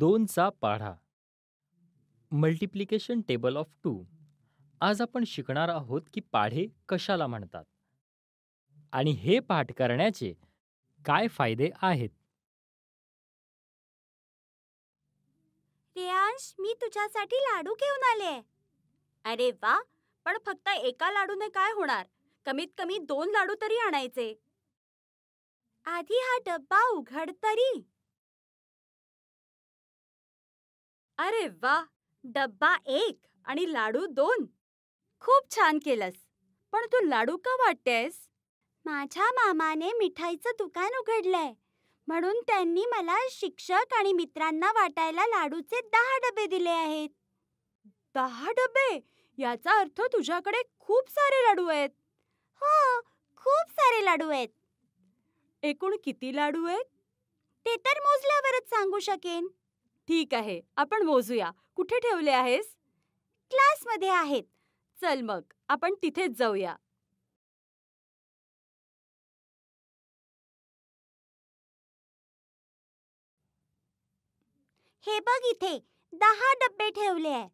दोनचा पाढा multiplication table of two. आज आपण शिकणार आहोत की पाढे कशाला म्हणतात आणि हे पाठ करण्याचे काय फायदे आहेत। रेयांश, मी तुझ्यासाठी लाडू घेऊन आले। अरे वा, पण फक्त एका लाडूने काय होणार? कमीत कमी दोन लाडू तरी आणायचे। आधी हा डब्बा उघड तरी। अरे वा, डब्बा एक आणि लाडू दोन। खूप छान केलंस, पण तू लाडू का वाटतेस? माझ्या मामाने मिठाईचं दुकान उघडलंय म्हणून त्यांनी मला शिक्षक आणि मित्रांना वाटायला लाडूचे 10 डबे दिले आहेत। 10 डबे याचा अर्थ तुझ्याकडे खूप सारे लाडू आहेत। हो, खूप सारे लाडू आहेत। एकूण किती लाडू आहेत ते तर मोजल्यावरच सांगू शकेन। ठीक आहे, आपण मोजूया। कुठे ठेवले आहेस? क्लास मध्ये आहेत। चल मग आपण तिथेच जाऊया। हे बघ, इथे 10 डब्बे ठेवले आहेत।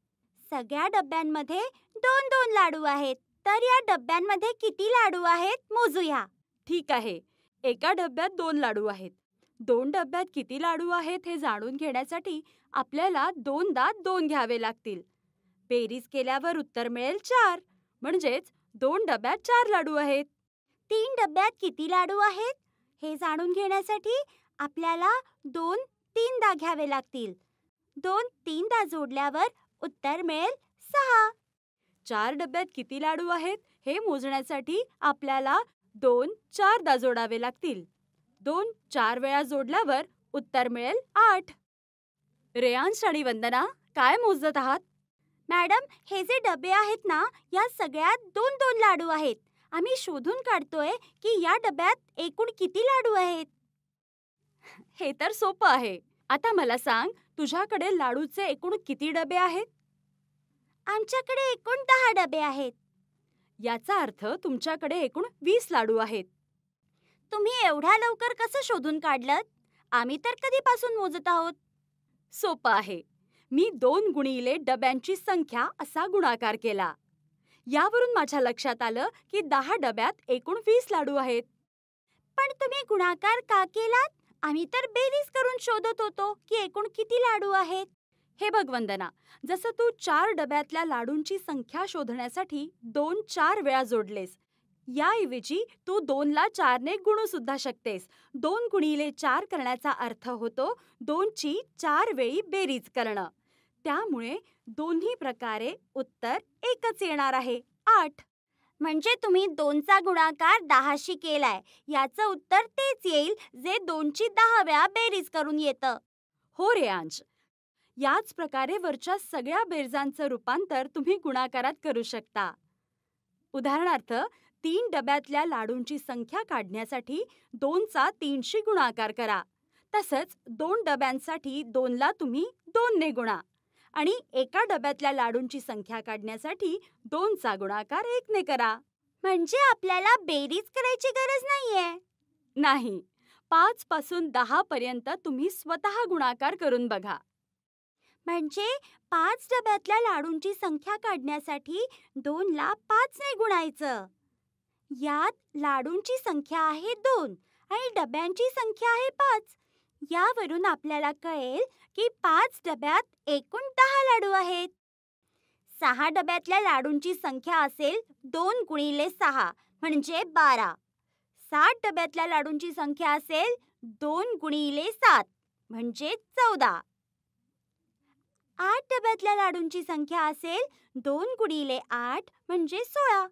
सगळ्या डब्यांमध्ये दोन दोन लाडू आहेत, तर या डब्यांमध्ये किती लाडू आहेत मोजूया। ठीक आहे, एका डब्यात दोन लाडू आहेत। दोन डब्यात किती लाडू आहेत हे जाणून घेण्यासाठी आपल्याला दोनदा दोन घ्यावे लागतील। बेरीज केल्यावर उत्तर मिळेल 4, म्हणजेच दोन डब्यात 4 लाडू आहेत। तीन डब्यात किती लाडू आहेत हे जाणून घेण्यासाठी आपल्याला 2 3दा घ्यावे लागतील। 2 3दा जोडल्यावर उत्तर मिळेल 6। 4 डब्यात किती लाडू आहेत हे मोजण्यासाठी आपल्याला 2 4दा जोडावे लागतील। 2 4 वेळा जोडल्यावर उत्तर मिळेल 8। रेयांश आणि वंदना, काय मोजत आहात? मॅडम, हे जे डबे आहेत ना, या सगळ्यात 2 2 लाडू आहेत। आम्ही शोधून काढतोय की या डब्यात एकूण किती लाडू आहेत। हे तर सोपं आहे। आता मला सांग, तुझ्याकडे लाडूचे एकूण किती डबे आहेत? आमच्याकडे एकूण 10 डबे आहेत। याचा अर्थ तुमच्याकडे एकूण 20 लाडू आहेत। तुम्ही एवढा लवकर कसं शोधून काढलं? आम्ही तर कधीपासून मोजत आहोत। सोपं आहे। मी 2 गुणिले डब्यांची संख्या असा गुणाकार केला। यावरून माझ्या लक्षात आलं की 10 डब्यात एकूण 20 लाडू आहेत। पण तुम्ही गुणाकार का केलात? आम्ही तर बेरीज करून शोधत होतो की एकूण किती लाडू आहेत। हे बघ वंदना, जसं तू 4 डब्यातल्या लाडूंची संख्या शोधण्यासाठी 2 4 वेळा जोडलेस, याऐवजी तू 2 ला 4 ने गुणू सुद्धा शकतेस। 2 गुणिले 4 करण्याचा अर्थ होतो 2 ची 4 वेळी बेरीज करणं। त्यामुळे दोन्ही प्रकारे उत्तर एकच येणार आहे, 8। म्हणजे तुम्ही 2 चा गुणाकार 10 शी केलाय। याचं उत्तर तेच येईल जे 2 ची 10 वेळा बेरीज करून येतं। हो रेयांश, याच प्रकारे वरच्या सगळ्या बेरजांचं रूपांतर तुम्ही गुणाकारात करू शकता। उदाहरणार्थ 3 डब्यातल्या लाडूंची संख्या काढण्यासाठी 2 चा 3 शी गुणाकार करा। तसंच 2 डब्यांसाठी 2 ला तुम्ही 2 ने गुणा आणि एका डब्यातल्या लाडूंची संख्या काढण्यासाठी 2 चा गुणाकार 1 ने करा। म्हणजे आपल्याला बेरीज करायची गरज नाहीये। नाही, 5 पासून 10 पर्यंत तुम्ही स्वतः गुणाकार करून बघा। म्हणजे 5 डब्यातल्या लाडूंची संख्या काढण्यासाठी 2 ला 5 ने गुणायचं। यात लाडूंची संख्या आहे 2 आणि डब्यांची संख्या आहे 5। यावरून आपल्याला कळेल की 5 डब्यात एकूण 10 लाडू आहेत। 6 डब्यातल्या लाडूंची संख्या असेल 2 गुणिले 6 म्हणजे 12। 7 डब्यातल्या लाडूंची संख्या असेल 2 गुणिले 7 म्हणजे 14। 8 डब्यातल्या लाडूंची संख्या असेल 2 गुणिले 8 म्हणजे 16।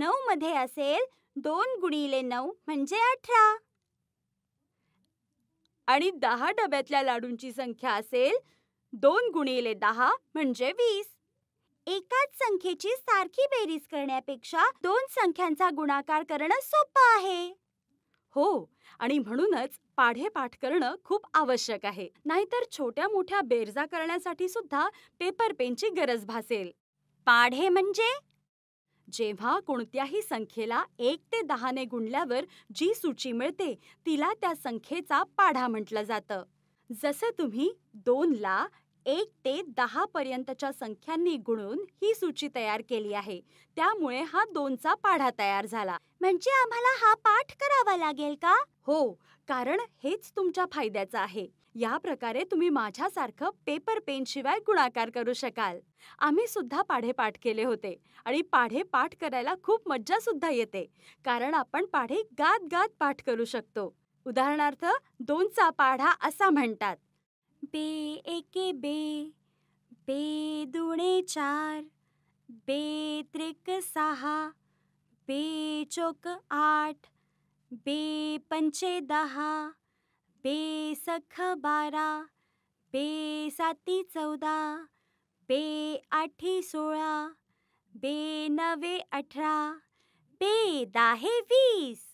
9 मध्ये असेल 2 गुणिले 9 म्हणजे 18 आणि 10 डब्यातल्या लाडूंची संख्या असेल 2 गुणिले 10 म्हणजे 20। एकाच संख्येची सारखी बेरीज करण्यापेक्षा 2 संख्यांचा गुणाकार करणं सोपं आहे। हो, आणि म्हणूनच पाढे पाठ करणं खूप आवश्यक आहे। नाहीतर छोट्या मोठ्या बेरजा करण्यासाठी सुद्धा पेपर पेनची गरज भासेल। पाढे म्हणजे जेव्हा कोणत्याही संख्येला 1 ते 10 ने गुणल्यावर जी सूची मिळते तिला त्या संख्येचा पाढा म्हटलं जातं। जसे तुम्ही 2 ला 1 ते 10 पर्यंतच्या संख्यांनी गुणून ही सूची तयार केली आहे, त्यामुळे हा दोनचा पाढा तयार झाला। म्हणजे आम्हाला हा पाठ करावा लागेल का? हो, कारण हेच तुमच्या फायद्याचं आहे। या प्रकारे तुम्ही माझ्यासारखं पेपर पेन शिवाय गुणाकार करू शकाल। आम्ही सुद्धा पाढे पाठ केले होते आणि पाढे पाठ करायला खूप मज्जा सुद्धा येते, कारण आपण पाढे गात गात पाठ करू शकतो। उदाहरणार्थ दोनचा पाढा असा म्हणतात, बे एके बे, बे दुणे चार, बे त्रिक सहा, बे चोक आठ, बे पंचे दहा, बे सख बारा, बे साती 14, बे आठी 16, बे नवे 18, बे दाहे 20।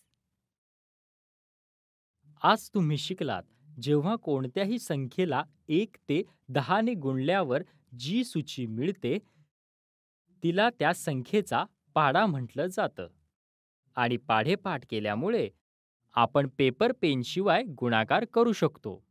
आज तुम्ही शिकलात, जेव्हा कोणत्याही संख्येला 1 ते 10 ने गुणल्यावर जी सूची मिळते तिला त्या संख्येचा पाढा म्हटलं जातं, आणि पाढे पाठ केल्यामुळे आपण पेपर पेन शिवाय गुणाकार करू शकतो।